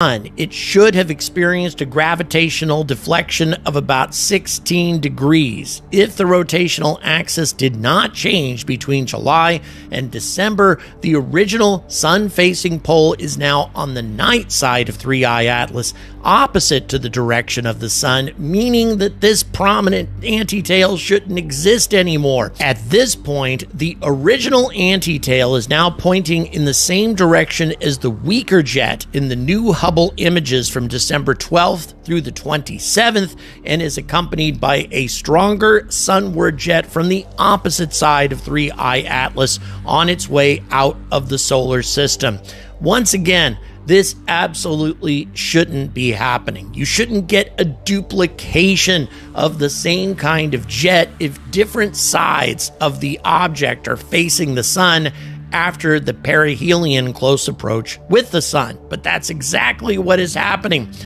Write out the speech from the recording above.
It should have experienced a gravitational deflection of about 16 degrees. If the rotational axis did not change between July and December, the original sun-facing pole is now on the night side of 3I Atlas, opposite to the direction of the sun, meaning that this prominent antitail shouldn't exist anymore. At this point, the original antitail is now pointing in the same direction as the weaker jet in the new Hubble images from December 12th through the 27th, and is accompanied by a stronger sunward jet from the opposite side of 3I Atlas on its way out of the solar system. Once again, this absolutely shouldn't be happening. You shouldn't get a duplication of the same kind of jet if different sides of the object are facing the sun after the perihelion close approach with the sun. But that's exactly what is happening.